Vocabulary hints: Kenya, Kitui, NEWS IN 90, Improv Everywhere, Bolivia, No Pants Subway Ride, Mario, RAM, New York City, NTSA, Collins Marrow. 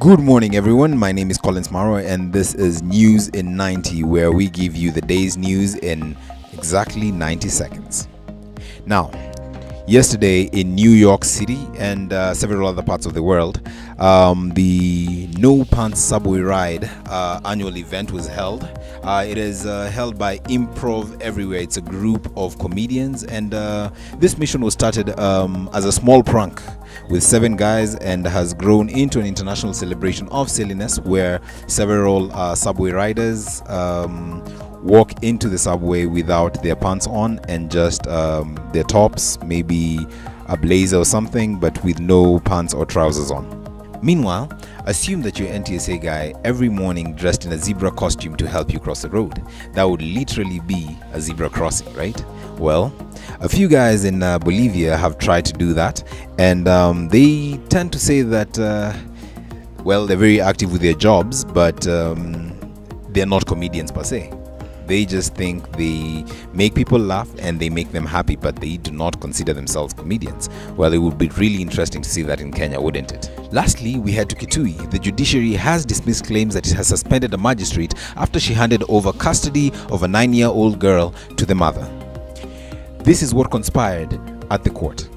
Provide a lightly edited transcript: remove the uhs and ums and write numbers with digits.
Good morning, everyone. My name is Collins Marrow, and this is News in 90, where we give you the day's news in exactly 90 seconds. Now, yesterday in New York City and several other parts of the world, the No Pants Subway Ride annual event was held. It is held by Improv Everywhere. It's a group of comedians, and this mission was started as a small prank with 7 guys and has grown into an international celebration of silliness, where several subway riders walk into the subway without their pants on and just their tops, maybe a blazer or something, but with no pants or trousers on. Meanwhile, assume that your NTSA guy every morning dressed in a zebra costume to help you cross the road. That would literally be a zebra crossing, right? Well, a few guys in Bolivia have tried to do that, and they tend to say that, well, they're very active with their jobs, but they're not comedians per se. They just think they make people laugh and they make them happy, but they do not consider themselves comedians. Well, it would be really interesting to see that in Kenya, wouldn't it? Lastly, we head to Kitui. The judiciary has dismissed claims that it has suspended a magistrate after she handed over custody of a 9-year-old girl to the mother. This is what conspired at the court.